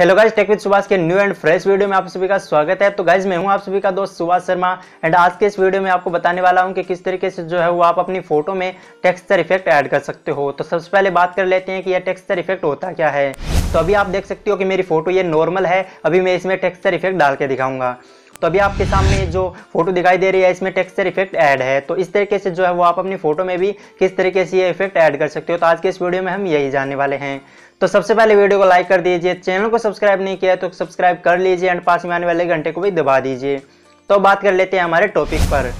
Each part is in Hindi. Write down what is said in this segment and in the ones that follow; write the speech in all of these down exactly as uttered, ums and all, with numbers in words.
Hello guys, tech with Subhash के न्यू एंड फ्रेश वीडियो में आप सभी का स्वागत है। तो गाइस मैं हूं आप सभी का दोस्त सुभाष शर्मा एंड आज के इस वीडियो में आपको बताने वाला हूं कि किस तरीके से जो है वो आप अपनी फोटो में टेक्सचर इफेक्ट ऐड कर सकते हो। तो सबसे पहले बात कर लेते हैं कि यह टेक्सचर इफेक्ट होता क्या है। तो अभी आप देख सकते हो कि मेरी फोटो ये नॉर्मल है, अभी मैं इसमें टेक्सचर इफेक्ट डाल के दिखाऊंगा। तो अभी आपके सामने जो फोटो दिखाई दे रही है इसमें टेक्सचर इफेक्ट ऐड है। तो इस तरीके से जो है वो आप अपनी फोटो में भी किस तरीके से ये इफेक्ट ऐड कर सकते हो, तो आज के इस वीडियो में हम यही जानने वाले हैं। तो सबसे पहले वीडियो को लाइक कर दीजिए, चैनल को सब्सक्राइब नहीं किया है तो सब्सक्राइब कर लीजिए एंड पास में आने वाले घंटे को भी दबा दीजिए। तो बात कर लेते हैं हमारे टॉपिक पर।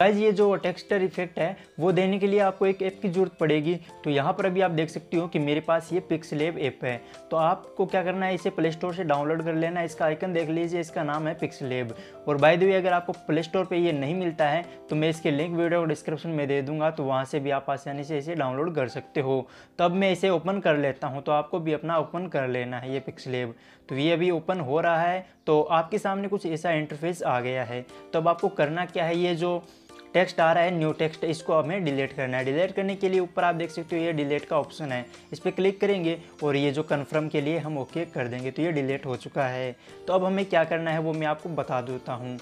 गाइस ये जो टेक्सचर इफेक्ट है वो देने के लिए आपको एक ऐप की ज़रूरत पड़ेगी। तो यहाँ पर अभी आप देख सकते हो कि मेरे पास ये पिक्सलैब ऐप है। तो आपको क्या करना है, इसे प्ले स्टोर से डाउनलोड कर लेना है। इसका आइकन देख लीजिए, इसका नाम है पिक्सलैब। और बाय द वे अगर आपको प्ले स्टोर पे ये नहीं मिलता है तो मैं इसके लिंक वीडियो को डिस्क्रिप्शन में दे दूँगा, तो वहाँ से भी आप आसानी से इसे डाउनलोड कर सकते हो। तब मैं इसे ओपन कर लेता हूँ, तो आपको भी अपना ओपन कर लेना है ये पिक्सलैब। तो ये अभी ओपन हो रहा है, तो आपके सामने कुछ ऐसा इंटरफेस आ गया है। तो अब आपको करना क्या है, ये जो टेक्स्ट आ रहा है न्यू टेक्स्ट, इसको हमें डिलीट करना है। डिलीट करने के लिए ऊपर आप देख सकते हो ये डिलीट का ऑप्शन है, इस पर क्लिक करेंगे और ये जो कन्फर्म के लिए हम ओके कर देंगे। तो ये डिलीट हो चुका है। तो अब हमें क्या करना है वो मैं आपको बता देता हूँ।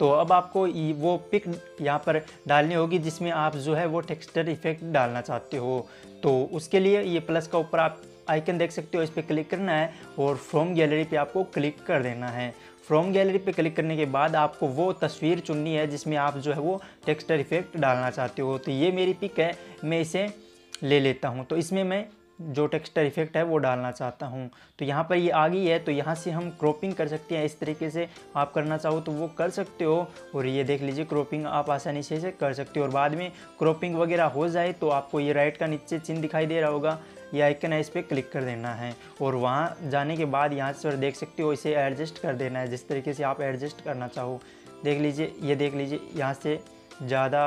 तो अब आपको वो पिक यहाँ पर डालनी होगी जिसमें आप जो है वो टेक्सचर इफेक्ट डालना चाहते हो। तो उसके लिए ये प्लस का ऊपर आप आइकन देख सकते हो, इस पर क्लिक करना है और फ्रॉम गैलरी पे आपको क्लिक कर देना है। फ्रॉम गैलरी पे क्लिक करने के बाद आपको वो तस्वीर चुननी है जिसमें आप जो है वो टेक्सचर इफेक्ट डालना चाहते हो। तो ये मेरी पिक है, मैं इसे ले लेता हूँ। तो इसमें मैं जो टेक्सचर इफेक्ट है वो डालना चाहता हूँ। तो यहाँ पर ये आ गई है, तो यहाँ से हम क्रॉपिंग कर सकते हैं। इस तरीके से आप करना चाहो तो वो कर सकते हो। और ये देख लीजिए क्रॉपिंग आप आसानी से इसे कर सकते हो। और बाद में क्रॉपिंग वगैरह हो जाए तो आपको ये राइट का नीचे चिन्ह दिखाई दे रहा होगा, ये आइकन है, इस पर क्लिक कर देना है। और वहाँ जाने के बाद यहाँ से देख सकते हो इसे एडजस्ट कर देना है जिस तरीके से आप एडजस्ट करना चाहो। देख लीजिए, ये देख लीजिए यहाँ से ज़्यादा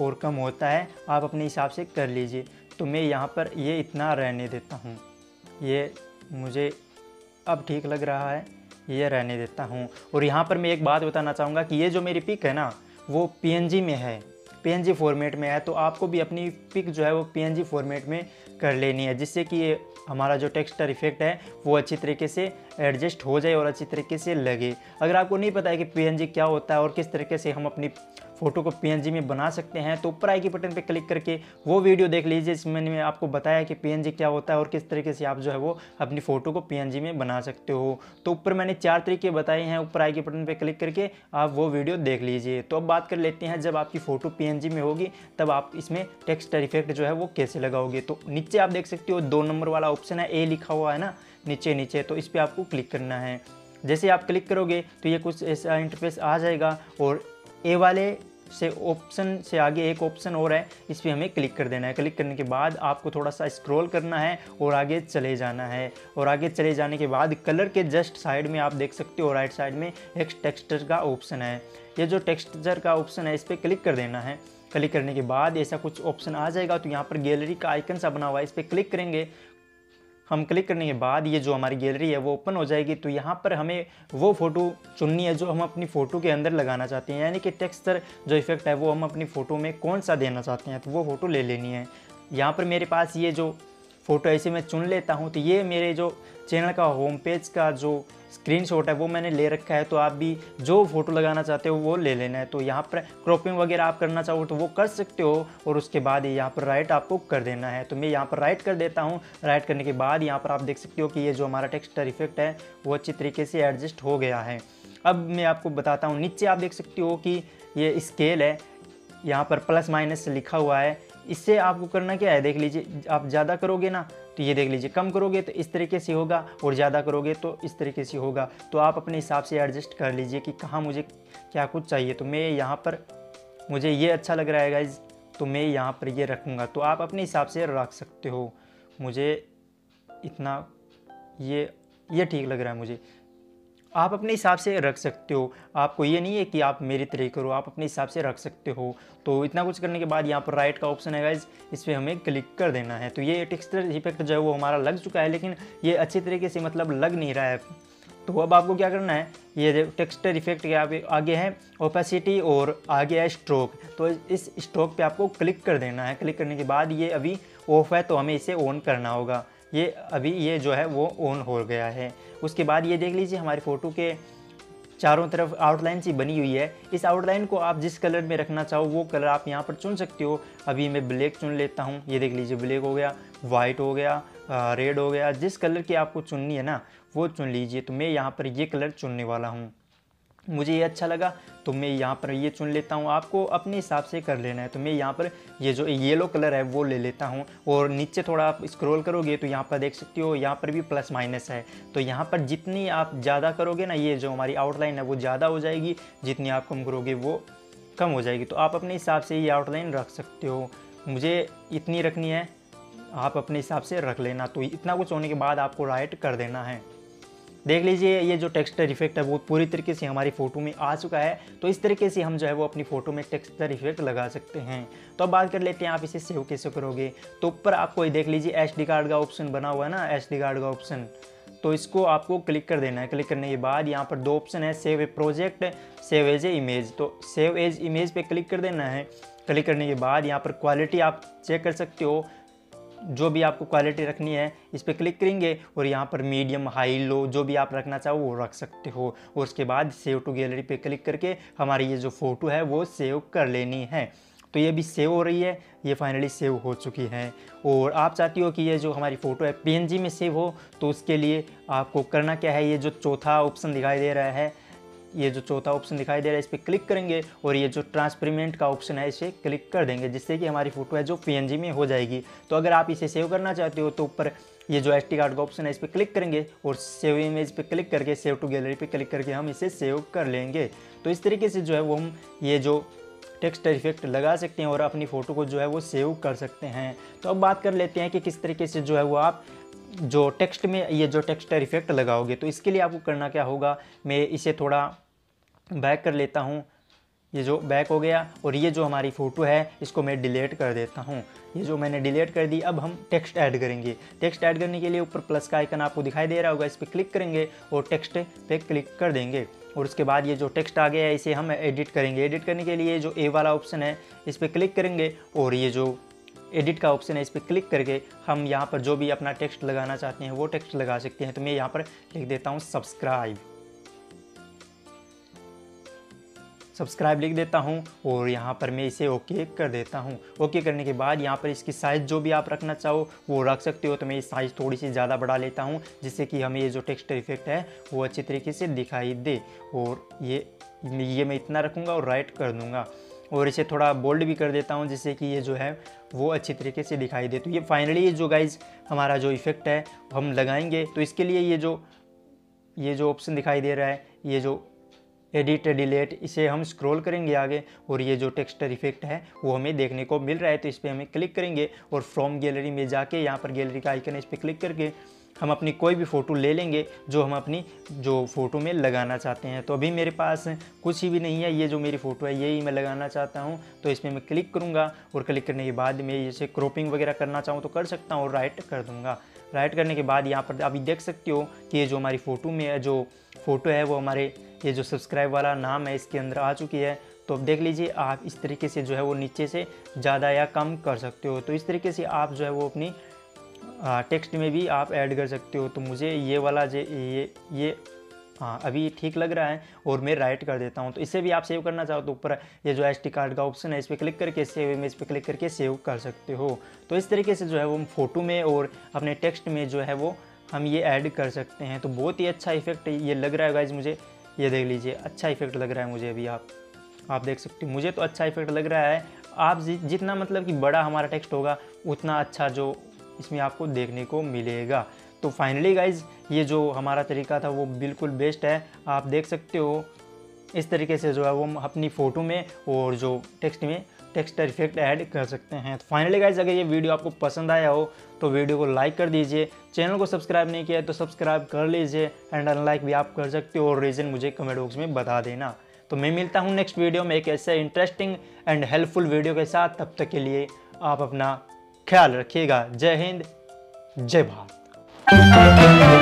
और कम होता है, आप अपने हिसाब से कर लीजिए। तो मैं यहाँ पर ये इतना रहने देता हूँ, ये मुझे अब ठीक लग रहा है, ये रहने देता हूँ। और यहाँ पर मैं एक बात बताना चाहूँगा कि ये जो मेरी पिक है ना वो पीएनजी में है, पीएनजी फॉर्मेट में है। तो आपको भी अपनी पिक जो है वो पीएनजी फॉर्मेट में कर लेनी है, जिससे कि ये हमारा जो टेक्सचर इफेक्ट है वो अच्छी तरीके से एडजस्ट हो जाए और अच्छी तरीके से लगे। अगर आपको नहीं पता है कि पीएनजी क्या होता है और किस तरीके से हम अपनी फ़ोटो को पीएनजी में बना सकते हैं, तो ऊपर आई के बटन पर क्लिक करके वो वीडियो देख लीजिए जिसमें मैंने आपको बताया कि पीएनजी क्या होता है और किस तरीके से आप जो है वो अपनी फ़ोटो को पीएनजी में बना सकते हो। तो ऊपर मैंने चार तरीके बताए हैं, ऊपर आई के बटन पर क्लिक करके आप वो वीडियो देख लीजिए। तो अब बात कर लेते हैं, जब आपकी फ़ोटो पीएनजी में होगी तब आप इसमें टेक्सचर इफेक्ट जो है वो कैसे लगाओगे। तो नीचे आप देख सकते हो दो नंबर वाला ऑप्शन है, ए लिखा हुआ है ना नीचे नीचे, तो इस पर आपको क्लिक करना है। जैसे आप क्लिक करोगे तो ये कुछ ऐसा इंटरफेस आ जाएगा। और ए वाले से ऑप्शन से आगे एक ऑप्शन और है, इस पर हमें क्लिक कर देना है। क्लिक करने के बाद आपको थोड़ा सा स्क्रॉल करना है और आगे चले जाना है। और आगे चले जाने के बाद कलर के जस्ट साइड में आप देख सकते हो राइट साइड में एक टेक्सचर का ऑप्शन है। ये जो टेक्सचर का ऑप्शन है इस पर क्लिक कर देना है। क्लिक करने के बाद ऐसा कुछ ऑप्शन आ जाएगा। तो यहाँ पर गैलरी का आइकन सा बना हुआ है, इस पर क्लिक करेंगे। हम क्लिक करने के बाद ये जो हमारी गैलरी है वो ओपन हो जाएगी। तो यहाँ पर हमें वो फ़ोटो चुननी है जो हम अपनी फ़ोटो के अंदर लगाना चाहते हैं, यानी कि टेक्सचर जो इफेक्ट है वो हम अपनी फ़ोटो में कौन सा देना चाहते हैं, तो वो फ़ोटो ले लेनी है। यहाँ पर मेरे पास ये जो फ़ोटो ऐसे मैं चुन लेता हूँ। तो ये मेरे जो चैनल का होम पेज का जो स्क्रीनशॉट है वो मैंने ले रखा है। तो आप भी जो फ़ोटो लगाना चाहते हो वो ले लेना है। तो यहाँ पर क्रॉपिंग वगैरह आप करना चाहो तो वो कर सकते हो। और उसके बाद यहाँ पर राइट आपको कर देना है। तो मैं यहाँ पर राइट कर देता हूँ। राइट करने के बाद यहाँ पर आप देख सकते हो कि ये जो हमारा टेक्सचर इफेक्ट है वो अच्छी तरीके से एडजस्ट हो गया है। अब मैं आपको बताता हूँ, नीचे आप देख सकते हो कि ये स्केल है, यहाँ पर प्लस माइनस लिखा हुआ है। इससे आपको करना क्या है, देख लीजिए, आप ज़्यादा करोगे ना तो ये देख लीजिए, कम करोगे तो इस तरीके से होगा और ज़्यादा करोगे तो इस तरीके से होगा। तो आप अपने हिसाब से एडजस्ट कर लीजिए कि कहाँ मुझे क्या कुछ चाहिए। तो मैं यहाँ पर, मुझे ये अच्छा लग रहा है गाइज, तो मैं यहाँ पर ये रखूँगा। तो आप अपने हिसाब से रख सकते हो। मुझे इतना ये ये ठीक लग रहा है, मुझे आप अपने हिसाब से रख सकते हो। आपको ये नहीं है कि आप मेरी तरह करो, आप अपने हिसाब से रख सकते हो। तो इतना कुछ करने के बाद यहाँ पर राइट का ऑप्शन है गाइज, इस पर हमें क्लिक कर देना है। तो ये टेक्सचर इफेक्ट जो है वो हमारा लग चुका है, लेकिन ये अच्छे तरीके से मतलब लग नहीं रहा है। तो अब आपको क्या करना है, ये टेक्सचर इफेक्ट के आगे है ओपेसिटी और आगे है स्ट्रोक। तो इस स्ट्रोक पर आपको क्लिक कर देना है। क्लिक करने के बाद ये अभी ऑफ है तो हमें इसे ऑन करना होगा। ये अभी ये जो है वो ऑन हो गया है। उसके बाद ये देख लीजिए हमारी फ़ोटो के चारों तरफ आउटलाइन सी बनी हुई है। इस आउटलाइन को आप जिस कलर में रखना चाहो वो कलर आप यहाँ पर चुन सकते हो। अभी मैं ब्लैक चुन लेता हूँ, ये देख लीजिए ब्लैक हो गया, वाइट हो गया, रेड हो गया, जिस कलर की आपको चुननी है ना वो चुन लीजिए। तो मैं यहाँ पर ये कलर चुनने वाला हूँ, मुझे ये अच्छा लगा तो मैं यहाँ पर ये चुन लेता हूँ। आपको अपने हिसाब से कर लेना है। तो मैं यहाँ पर ये जो येलो कलर है वो ले लेता हूँ और नीचे थोड़ा आप स्क्रॉल करोगे तो यहाँ पर देख सकते हो यहाँ पर भी प्लस माइनस है। तो यहाँ पर जितनी आप ज़्यादा करोगे ना ये जो हमारी आउटलाइन है वो ज़्यादा हो जाएगी, जितनी आप कम करोगे वो कम हो जाएगी। तो आप अपने हिसाब से ये आउटलाइन रख सकते हो, मुझे इतनी रखनी है, आप अपने हिसाब से रख लेना। तो इतना कुछ होने के बाद आपको राइट कर देना है। देख लीजिए ये जो टेक्सचर इफेक्ट है वो पूरी तरीके से हमारी फ़ोटो में आ चुका है। तो इस तरीके से हम जो है वो अपनी फ़ोटो में टेक्सचर इफेक्ट लगा सकते हैं। तो अब बात कर लेते हैं आप इसे सेव कैसे करोगे। तो ऊपर आपको ये देख लीजिए एसडी कार्ड का ऑप्शन बना हुआ है ना, एसडी कार्ड का ऑप्शन, तो इसको आपको क्लिक कर देना है। क्लिक करने के बाद यहाँ पर दो ऑप्शन है, save a project, save as a image. तो सेव एज इमेज पर क्लिक कर देना है। क्लिक करने के बाद यहाँ पर क्वालिटी आप चेक कर सकते हो, जो भी आपको क्वालिटी रखनी है इस पर क्लिक करेंगे और यहाँ पर मीडियम, हाई, लो जो भी आप रखना चाहो वो रख सकते हो। और उसके बाद सेव टू गैलरी पे क्लिक करके हमारी ये जो फ़ोटो है वो सेव कर लेनी है। तो ये भी सेव हो रही है, ये फाइनली सेव हो चुकी है। और आप चाहती हो कि ये जो हमारी फ़ोटो है पीएनजी में सेव हो, तो उसके लिए आपको करना क्या है, ये जो चौथा ऑप्शन दिखाई दे रहा है, ये जो चौथा ऑप्शन दिखाई दे रहा है इस पर क्लिक करेंगे और ये जो ट्रांसपेरेंट का ऑप्शन है इसे क्लिक कर देंगे, जिससे कि हमारी फ़ोटो है जो पीएनजी में हो जाएगी। तो अगर आप इसे सेव करना चाहते हो तो ऊपर ये जो एसडी कार्ड का ऑप्शन है इस पर क्लिक करेंगे और सेव इमेज पे क्लिक करके सेव टू गैलरी पे क्लिक करके हम इसे सेव कर लेंगे। तो इस तरीके से जो है वो हम ये जो टेक्सचर इफेक्ट लगा सकते हैं और अपनी फ़ोटो को जो है वो सेव कर सकते हैं। तो अब बात कर लेते हैं कि किस तरीके से जो है वो आप जो टेक्स्ट में ये जो टेक्सचर इफेक्ट लगाओगे। तो इसके लिए आपको करना क्या होगा, मैं इसे थोड़ा बैक कर लेता हूँ, ये जो बैक हो गया और ये जो हमारी फ़ोटो है इसको मैं डिलीट कर देता हूँ। ये जो मैंने डिलीट कर दी, अब हम टेक्स्ट ऐड करेंगे। टेक्स्ट ऐड करने के लिए ऊपर प्लस का आइकन आपको दिखाई दे रहा होगा, इस पर क्लिक करेंगे और टेक्स्ट पे क्लिक कर देंगे। और उसके बाद ये जो टेक्स्ट आ गया है इसे हम एडिट करेंगे। एडिट करने के लिए जो ए वाला ऑप्शन है इस पर क्लिक करेंगे और ये जो एडिट का ऑप्शन है इस पर क्लिक करके हम यहाँ पर जो भी अपना टेक्स्ट लगाना चाहते हैं वो टेक्स्ट लगा सकते हैं। तो मैं यहाँ पर लिख देता हूँ सब्सक्राइब, सब्सक्राइब लिख देता हूँ और यहाँ पर मैं इसे ओके कर देता हूँ। ओके करने के बाद यहाँ पर इसकी साइज़ जो भी आप रखना चाहो वो रख सकते हो। तो मैं इस साइज़ थोड़ी सी ज़्यादा बढ़ा लेता हूँ, जिससे कि हमें ये जो टेक्सचर इफेक्ट है वो अच्छी तरीके से दिखाई दे। और ये ये मैं इतना रखूँगा और राइट कर दूँगा और इसे थोड़ा बोल्ड भी कर देता हूँ, जिससे कि ये जो है वो अच्छी तरीके से दिखाई दे। तो ये फाइनली जो गाइज हमारा जो इफ़ेक्ट है हम लगाएंगे। तो इसके लिए ये जो ये जो ऑप्शन दिखाई दे रहा है, ये जो एडिट डिलीट, इसे हम स्क्रॉल करेंगे आगे और ये जो टेक्सचर इफेक्ट है वो हमें देखने को मिल रहा है। तो इस पर हमें क्लिक करेंगे और फ्रॉम गैलरी में जाके यहाँ पर गैलरी का आइकन है, इस पर क्लिक करके हम अपनी कोई भी फ़ोटो ले लेंगे जो हम अपनी जो फ़ोटो में लगाना चाहते हैं। तो अभी मेरे पास कुछ ही भी नहीं है, ये जो मेरी फ़ोटो है यही मैं लगाना चाहता हूँ। तो इसमें मैं क्लिक करूँगा और क्लिक करने के बाद मैं इसे क्रॉपिंग वगैरह करना चाहूँ तो कर सकता हूँ और राइट कर दूँगा। राइट करने के बाद यहाँ पर अभी देख सकते हो कि ये जो हमारी फ़ोटो में जो फ़ोटो है वो हमारे ये जो सब्सक्राइब वाला नाम है इसके अंदर आ चुकी है। तो अब देख लीजिए आप इस तरीके से जो है वो नीचे से ज़्यादा या कम कर सकते हो। तो इस तरीके से आप जो है वो अपनी टेक्स्ट में भी आप ऐड कर सकते हो। तो मुझे ये वाला जे ये ये हाँ अभी ठीक लग रहा है और मैं राइट कर देता हूँ। तो इसे भी आप सेव करना चाहो तो ऊपर ये जो एसडी कार्ड का ऑप्शन है इस पर क्लिक करके सेव इमेज पे क्लिक करके सेव कर सकते हो। तो इस तरीके से जो है वो हम फ़ोटो में और अपने टेक्स्ट में जो है वो हम ये ऐड कर सकते हैं। तो बहुत ही अच्छा इफेक्ट ये लग रहा है गाइज मुझे, ये देख लीजिए अच्छा इफेक्ट लग रहा है मुझे। अभी आप आप देख सकते हो मुझे तो अच्छा इफेक्ट लग रहा है। आप जितना मतलब कि बड़ा हमारा टेक्स्ट होगा उतना अच्छा जो इसमें आपको देखने को मिलेगा। तो फाइनली गाइज ये जो हमारा तरीका था वो बिल्कुल बेस्ट है। आप देख सकते हो इस तरीके से जो है वो हम अपनी फ़ोटो में और जो टेक्स्ट में टेक्सचर इफेक्ट ऐड कर सकते हैं। तो फाइनली गाइज अगर ये वीडियो आपको पसंद आया हो तो वीडियो को लाइक कर दीजिए, चैनल को सब्सक्राइब नहीं किया है तो सब्सक्राइब कर लीजिए एंड अनलाइक भी आप कर सकते हो और रीज़न मुझे कमेंट बॉक्स में बता देना। तो मैं मिलता हूँ नेक्स्ट वीडियो में एक ऐसे इंटरेस्टिंग एंड हेल्पफुल वीडियो के साथ। तब तक के लिए आप अपना ख्याल रखिएगा। जय हिंद, जय भारत।